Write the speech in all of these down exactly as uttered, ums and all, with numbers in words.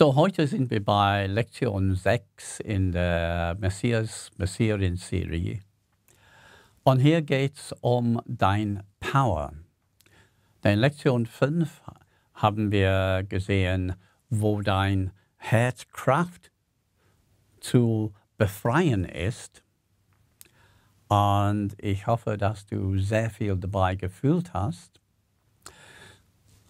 So, heute sind wir bei Lektion sechs in der Messias-Messierin-Serie. Und hier geht es um dein Power. In Lektion fünf haben wir gesehen, wo dein Herzkraft zu befreien ist. Und ich hoffe, dass du sehr viel dabei gefühlt hast.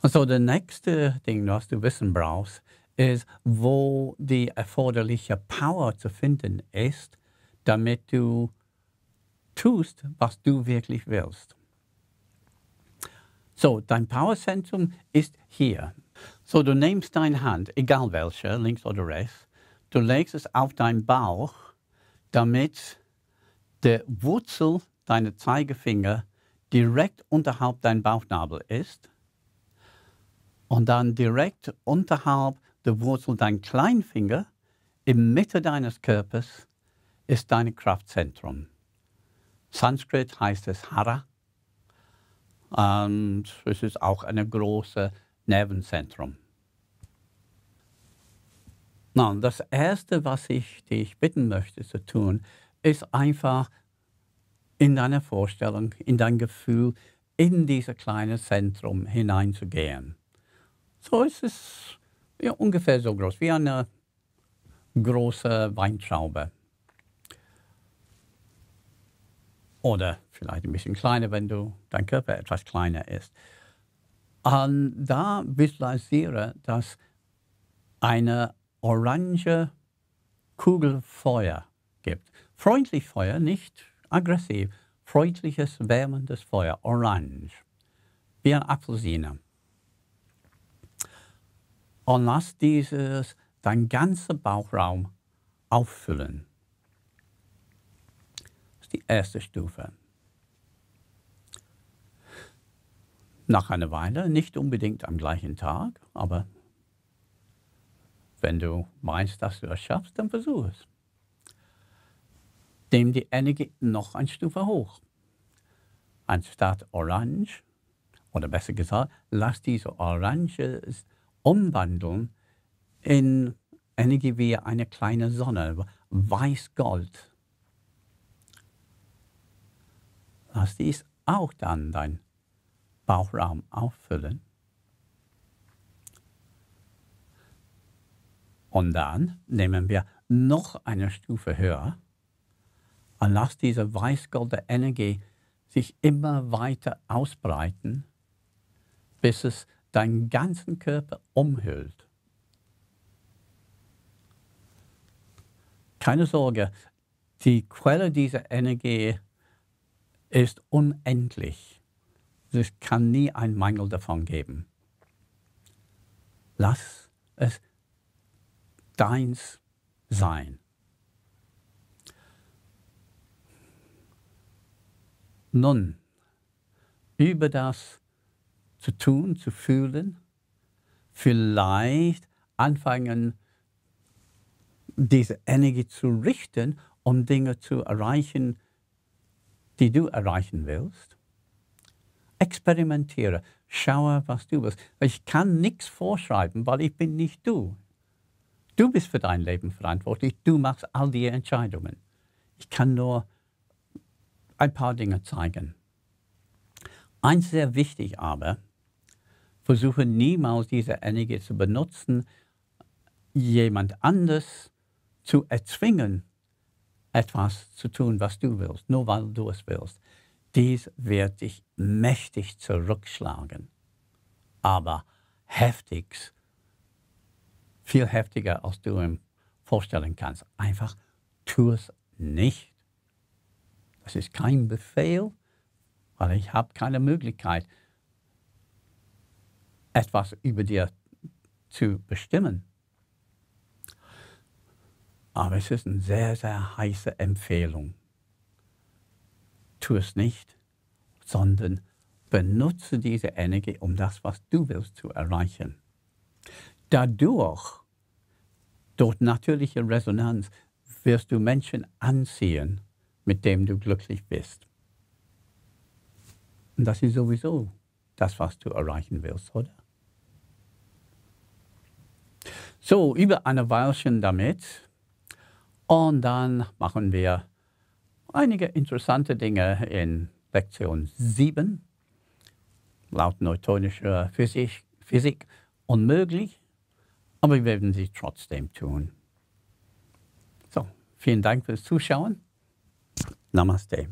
Also, das nächste Ding, was du wissen brauchst, ist, wo die erforderliche Power zu finden ist, damit du tust, was du wirklich willst. So, dein Powerzentrum ist hier. So, du nimmst deine Hand, egal welche, links oder rechts, du legst es auf deinen Bauch, damit der Wurzel deiner Zeigefinger direkt unterhalb dein Bauchnabel ist und dann direkt unterhalb der Wurzel dein Kleinfinger, in Mitte deines Körpers, ist dein Kraftzentrum. Sanskrit heißt es Hara. Und es ist auch ein großes Nervenzentrum. Nun, das Erste, was ich dich bitten möchte zu tun, ist einfach in deine Vorstellung, in dein Gefühl, in dieses kleine Zentrum hineinzugehen. So ist es. Ja, ungefähr so groß, wie eine große Weintraube. Oder vielleicht ein bisschen kleiner, wenn du, dein Körper etwas kleiner ist. Und da visualisiere, dass eine orange Kugel Feuer gibt. Freundlich Feuer, nicht aggressiv. Freundliches, wärmendes Feuer, orange. Wie eine Apfelsine. Und lass dieses, deinen ganzen Bauchraum auffüllen. Das ist die erste Stufe. Nach einer Weile, nicht unbedingt am gleichen Tag, aber wenn du meinst, dass du es schaffst, dann versuch es. Nimm die Energie noch eine Stufe hoch. Anstatt orange, oder besser gesagt, lass diese orange umwandeln in Energie wie eine kleine Sonne, Weiß-Gold. Lass dies auch dann deinen Bauchraum auffüllen. Und dann nehmen wir noch eine Stufe höher und lass diese weiß-golde Energie sich immer weiter ausbreiten, bis es deinen ganzen Körper umhüllt. Keine Sorge, die Quelle dieser Energie ist unendlich. Es kann nie einen Mangel davon geben. Lass es deins sein. Nun, über das zu tun, zu fühlen, vielleicht anfangen, diese Energie zu richten, um Dinge zu erreichen, die du erreichen willst. Experimentiere, schaue, was du willst. Ich kann nichts vorschreiben, weil ich bin nicht du. Du bist für dein Leben verantwortlich, du machst all die Entscheidungen. Ich kann nur ein paar Dinge zeigen. Eins sehr wichtig aber, versuche niemals diese Energie zu benutzen, jemand anders zu erzwingen, etwas zu tun, was du willst, nur weil du es willst. Dies wird dich mächtig zurückschlagen, aber heftig, viel heftiger, als du ihm vorstellen kannst. Einfach tu es nicht. Das ist kein Befehl, weil ich habe keine Möglichkeit, etwas über dir zu bestimmen. Aber es ist eine sehr, sehr heiße Empfehlung. Tu es nicht, sondern benutze diese Energie, um das, was du willst, zu erreichen. Dadurch, durch natürliche Resonanz, wirst du Menschen anziehen, mit denen du glücklich bist. Und das ist sowieso das, was du erreichen willst, oder? So, über eine Weilchen damit. Und dann machen wir einige interessante Dinge in Lektion sieben. Laut newtonischer Physik, Physik unmöglich, aber wir werden sie trotzdem tun. So, vielen Dank fürs Zuschauen. Namaste.